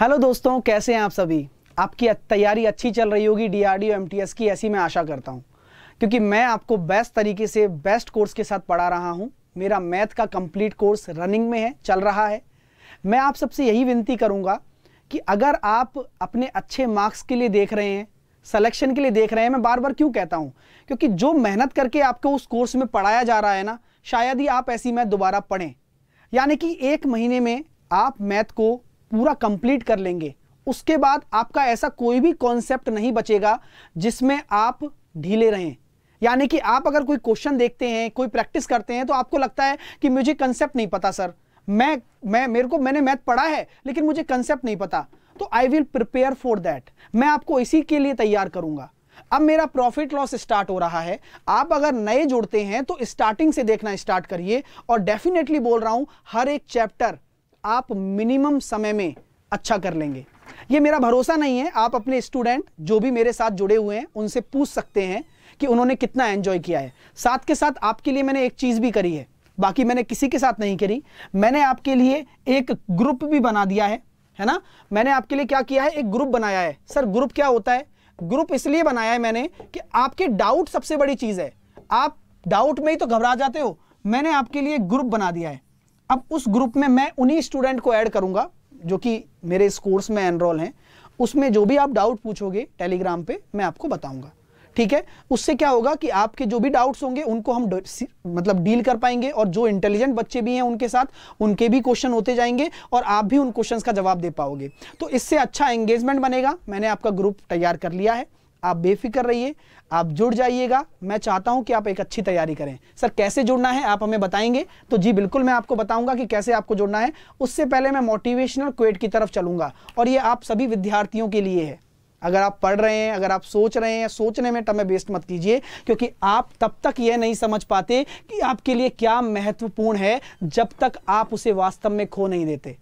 Hello दोस्तों, कैसे हैं आप सभी। आपकी तैयारी अच्छी चल रही होगी डीआरडीओ एमटीएस की, ऐसी मैं आशा करता हूं, क्योंकि मैं आपको बेस्ट तरीके से बेस्ट कोर्स के साथ पढ़ा रहा हूं। मेरा मैथ का कंप्लीट कोर्स रनिंग में है, चल रहा है। मैं आप सबसे यही विनती करूंगा कि अगर आप अपने अच्छे मार्क्स के लिए देख रहे हैं, सलेक्शन के लिए देख रहे हैं, मैं बार बार क्यों कहता हूँ, क्योंकि जो मेहनत करके आपको उस कोर्स में पढ़ाया जा रहा है ना, शायद ही आप ऐसी मैथ दोबारा पढ़ें। यानी कि एक महीने में आप मैथ को पूरा कंप्लीट कर लेंगे, उसके बाद आपका ऐसा कोई भी कॉन्सेप्ट नहीं बचेगा जिसमें आप ढीले रहें। यानी कि आप अगर कोई क्वेश्चन देखते हैं, कोई प्रैक्टिस करते हैं, तो आपको लगता है कि मुझे कंसेप्ट नहीं पता सर, मैंने मैथ पढ़ा है लेकिन मुझे कंसेप्ट नहीं पता, तो I will prepare for that. मैं आपको इसी के लिए तैयार करूंगा। अब मेरा प्रॉफिट लॉस स्टार्ट हो रहा है। आप अगर नए जुड़ते हैं तो स्टार्टिंग से देखना स्टार्ट करिए, और डेफिनेटली बोल रहा हूं, हर एक चैप्टर आप मिनिमम समय में अच्छा कर लेंगे। ये मेरा भरोसा नहीं है, आप अपने स्टूडेंट जो भी मेरे साथ जुड़े हुए हैं उनसे पूछ सकते हैं कि उन्होंने कितना एंजॉय किया है। साथ के साथ आपके लिए मैंने एक चीज भी करी है, बाकी मैंने किसी के साथ नहीं करी। मैंने आपके लिए एक ग्रुप भी बना दिया है ना। मैंने आपके लिए क्या किया है, एक ग्रुप बनाया है। सर ग्रुप क्या होता है? ग्रुप इसलिए बनाया है मैंने कि आपके डाउट सबसे बड़ी चीज है, आप डाउट में ही तो घबरा जाते हो। मैंने आपके लिए ग्रुप बना दिया है। अब उस ग्रुप में मैं उन्हीं स्टूडेंट को ऐड करूंगा जो कि मेरे इस कोर्स में एनरोल हैं। उसमें जो भी आप डाउट पूछोगे टेलीग्राम पे मैं आपको बताऊंगा, ठीक है। उससे क्या होगा कि आपके जो भी डाउट्स होंगे उनको हम मतलब डील कर पाएंगे, और जो इंटेलिजेंट बच्चे भी हैं उनके साथ उनके भी क्वेश्चन होते जाएंगे और आप भी उन क्वेश्चंस का जवाब दे पाओगे। तो इससे अच्छा एंगेजमेंट बनेगा। मैंने आपका ग्रुप तैयार कर लिया है, आप बेफिक्र रहिए, आप जुड़ जाइएगा। मैं चाहता हूं कि आप एक अच्छी तैयारी करें। सर कैसे जुड़ना है आप हमें बताएंगे? तो जी बिल्कुल, मैं आपको बताऊंगा कि कैसे आपको जुड़ना है। उससे पहले मैं मोटिवेशनल क्वेट की तरफ चलूंगा, और ये आप सभी विद्यार्थियों के लिए है। अगर आप पढ़ रहे हैं, अगर आप सोच रहे हैं, सोचने में टाइम वेस्ट मत कीजिए, क्योंकि आप तब तक यह नहीं समझ पाते कि आपके लिए क्या महत्वपूर्ण है जब तक आप उसे वास्तव में खो नहीं देते।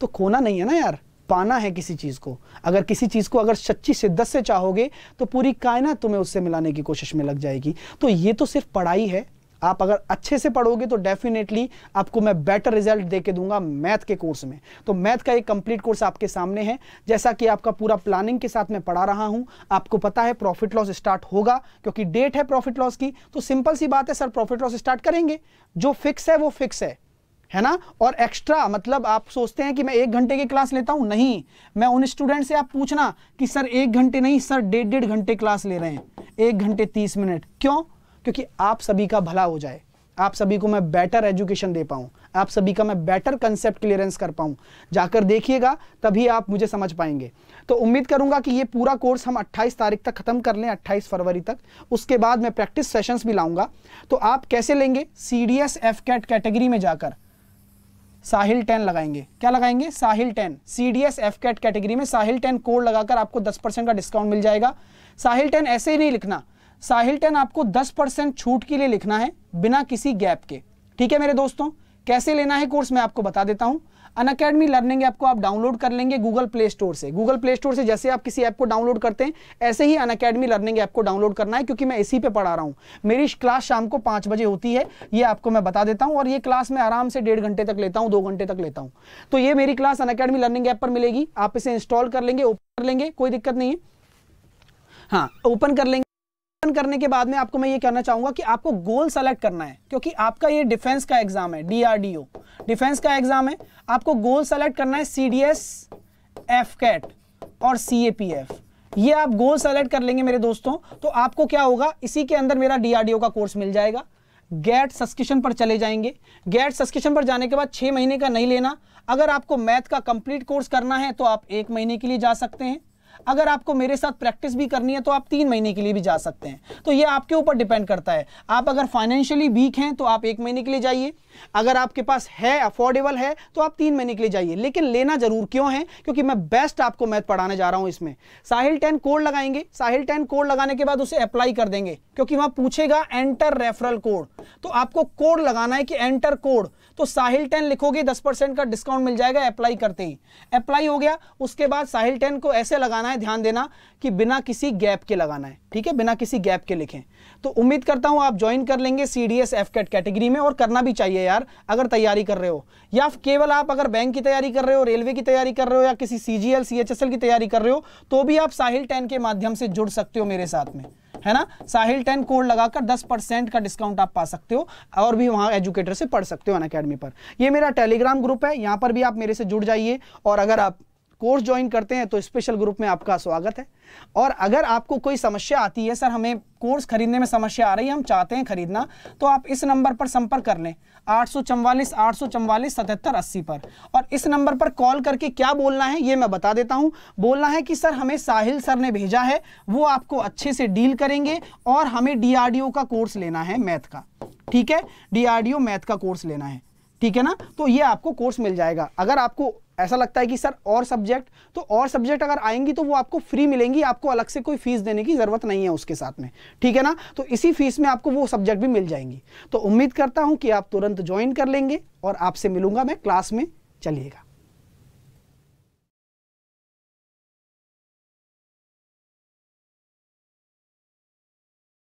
तो खोना नहीं है ना यार, पाना है किसी चीज़ को। अगर किसी चीज़ को अगर सच्ची शिद्दत से चाहोगे तो पूरी कायनात तुम्हें उससे मिलाने की कोशिश में लग जाएगी। तो ये तो सिर्फ पढ़ाई है। आप अगर अच्छे से पढ़ोगे तो डेफिनेटली आपको मैं बेटर रिजल्ट दे के दूंगा मैथ के कोर्स में। तो मैथ का एक कंप्लीट कोर्स आपके सामने है, जैसा कि आपका पूरा प्लानिंग के साथ मैं पढ़ा रहा हूं। आपको पता है प्रॉफिट लॉस स्टार्ट होगा, क्योंकि डेट है प्रॉफिट लॉस की। तो सिंपल सी बात है, सर प्रॉफिट लॉस स्टार्ट करेंगे, जो फिक्स है वो फिक्स है ना। और एक्स्ट्रा मतलब आप सोचते हैं कि मैं एक घंटे की क्लास लेता हूं, नहीं। मैं उन स्टूडेंट से आप पूछना कि सर एक घंटे नहीं सर डेढ़ घंटे क्लास ले रहे हैं, 1 घंटे 30 मिनट। क्यों? क्योंकि आप सभी का भला हो जाए, आप सभी को मैं बेटर एजुकेशन दे पाऊँ, आप सभी का मैं बेटर कंसेप्ट क्लियरेंस कर पाऊँ। जाकर देखिएगा, तभी आप मुझे समझ पाएंगे। तो उम्मीद करूँगा कि ये पूरा कोर्स हम 28 तारीख तक ख़त्म कर लें, 28 फरवरी तक। उसके बाद मैं प्रैक्टिस सेशंस भी लाऊंगा। तो आप कैसे लेंगे, CDS/AFCAT कैटेगरी में जाकर साहिल10 लगाएंगे। क्या लगाएंगे? साहिल10। CDS/AFCAT कैटेगरी में साहिल10 कोड लगाकर आपको 10% का डिस्काउंट मिल जाएगा। साहिल10 ऐसे ही नहीं लिखना, साहिल10 आपको 10% छूट के लिए लिखना है, बिना किसी गैप के, ठीक है मेरे दोस्तों। कैसे लेना है कोर्स मैं आपको बता देता हूं। अनअकैडमी लर्निंग ऐप को आप डाउनलोड कर लेंगे Google Play Store से। Google Play Store से जैसे आप किसी ऐप को डाउनलोड करते हैं, ऐसे ही अनअकैडमी लर्निंग ऐप को डाउनलोड करना है, क्योंकि मैं इसी पे पढ़ा रहा हूँ। मेरी क्लास शाम को 5 बजे होती है, ये आपको मैं बता देता हूँ। और ये क्लास मैं आराम से 1.5 घंटे तक लेता हूँ, 2 घंटे तक लेता हूँ। तो ये मेरी क्लास अनअकैडमी लर्निंग ऐप पर मिलेगी। आप इसे इंस्टॉल कर लेंगे, ओपन कर लेंगे, कोई दिक्कत नहीं है। हाँ, ओपन कर लेंगे। करने के बाद में आपको मैं ये कहना चाहूंगा कि आपको गोल सेलेक्ट करना है, क्योंकि आपका ये डिफेंस का एग्जाम है, डीआरडीओ डिफेंस का एग्जाम है। आपको गोल सेलेक्ट करना है CDS/AFCAT और CAPF। ये आप गोल सेलेक्ट कर लेंगे मेरे दोस्तों, तो आपको क्या होगा, इसी के अंदर मेरा डीआरडीओ का कोर्स मिल जाएगा। गेट सब्सक्रिप्शन पर चले जाएंगे। गेट सब्सक्रिप्शन पर जाने के बाद 6 महीने का नहीं लेना। अगर आपको मैथ का कंप्लीट कोर्स करना है तो आप 1 महीने के लिए जा सकते हैं। अगर आपको मेरे साथ प्रैक्टिस भी करनी है तो आप 3 महीने के लिए भी जा सकते हैं। तो ये आपके ऊपर डिपेंड करता है। आप अगर फाइनेंशियली वीक हैं तो आप 1 महीने के लिए जाइए, अगर आपके पास है, अफोर्डेबल है, तो आप 3 महीने के लिए जाइए। लेकिन लेना जरूर क्यों है, क्योंकि मैं बेस्ट आपको मैथ पढ़ाने जा रहा हूं। इसमें साहिल10 कोड लगाएंगे। साहिल10 कोड लगाने के बाद उसे अप्लाई कर देंगे, क्योंकि वहां पूछेगा एंटर रेफरल कोड। तो आपको कोड लगाना है कि एंटर कोड, तो साहिल10 लिखोगे, 10% का डिस्काउंट मिल जाएगा अप्लाई करते ही। अप्लाई हो गया, उसके बाद साहिल10 को ऐसे लगाना है है ध्यान देना कि बिना किसी गैप के लगाना है, ठीक है, बिना किसी गैप के लिखें। तो उम्मीद करता हूं आप ज्वाइन कर लेंगे CDS/AFCAT कैटेगरी में, और करना भी चाहिए यार अगर तैयारी कर रहे हो, या केवल आप अगर बैंक की तैयारी कर रहे हो, रेलवे की तैयारी कर रहे हो, या किसी CGL/CHSL की तैयारी कर रहे हो, तो भी आप साहिल10 के माध्यम से जुड़ सकते हो मेरे साथ में, है ना। साहिल10 कोड लगाकर 10% का डिस्काउंट आप पा सकते हो, और भी वहाँ एजुकेटर से पढ़ सकते हो अनअकैडमी पर। ये मेरा टेलीग्राम ग्रुप है, यहाँ पर भी आप मेरे से जुड़ जाइए, और अगर आप कोर्स ज्वाइन करते हैं तो स्पेशल ग्रुप में आपका स्वागत है। और अगर आपको कोई समस्या आती है, सर हमें कोर्स खरीदने में समस्या आ रही है, हम चाहते हैं खरीदना, तो आप इस नंबर पर संपर्क कर लें 844 844 7780 पर, और इस नंबर पर कॉल करके क्या बोलना है ये मैं बता देता हूं। बोलना है कि सर हमें साहिल सर ने भेजा है, वो आपको अच्छे से डील करेंगे, और हमें DRDO का कोर्स लेना है मैथ का, ठीक है, DRDO मैथ का कोर्स लेना है, ठीक है ना। तो ये आपको कोर्स मिल जाएगा। अगर आपको ऐसा लगता है कि सर और सब्जेक्ट, तो और सब्जेक्ट अगर आएंगी तो वो आपको फ्री मिलेंगी, आपको अलग से कोई फीस देने की ज़रूरत नहीं है उसके साथ में, ठीक है ना। तो इसी फीस में आपको वो सब्जेक्ट भी मिल जाएंगी। तो उम्मीद करता हूँ कि आप तुरंत ज्वाइन कर लेंगे, और आपसे मिलूंगा मैं क्लास में, चलिएगा।